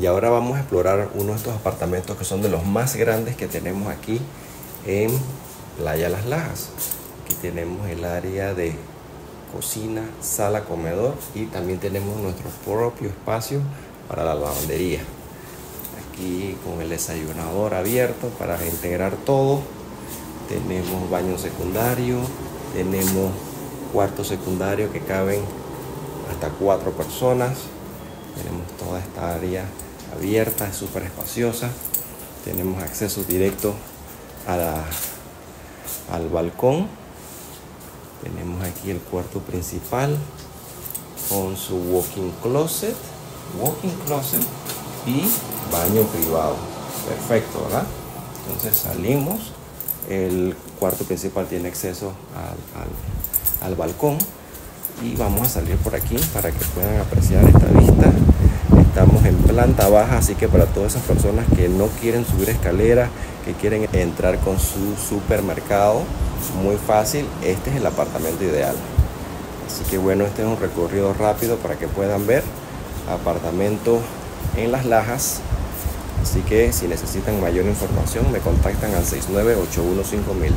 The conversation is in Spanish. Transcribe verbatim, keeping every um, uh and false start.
Y ahora vamos a explorar uno de estos apartamentos que son de los más grandes que tenemos aquí en Playa Las Lajas. Aquí tenemos el área de cocina, sala, comedor, y también tenemos nuestro propio espacio para la lavandería. Aquí con el desayunador abierto para integrar todo. Tenemos baño secundario, tenemos cuarto secundario que caben hasta cuatro personas. Tenemos toda esta área abierta, es súper espaciosa. Tenemos acceso directo a la, al balcón. Tenemos aquí el cuarto principal con su walk-in closet, walk-in closet y baño privado. Perfecto, ¿verdad? Entonces salimos. El cuarto principal tiene acceso al, al, al balcón. Y vamos a salir por aquí para que puedan apreciar esta vista. Estamos en planta baja, así que para todas esas personas que no quieren subir escaleras, que quieren entrar con su supermercado, muy fácil, este es el apartamento ideal. Así que bueno, este es un recorrido rápido para que puedan ver apartamento en Las Lajas. Así que si necesitan mayor información, me contactan al seis nueve ocho uno cinco mil.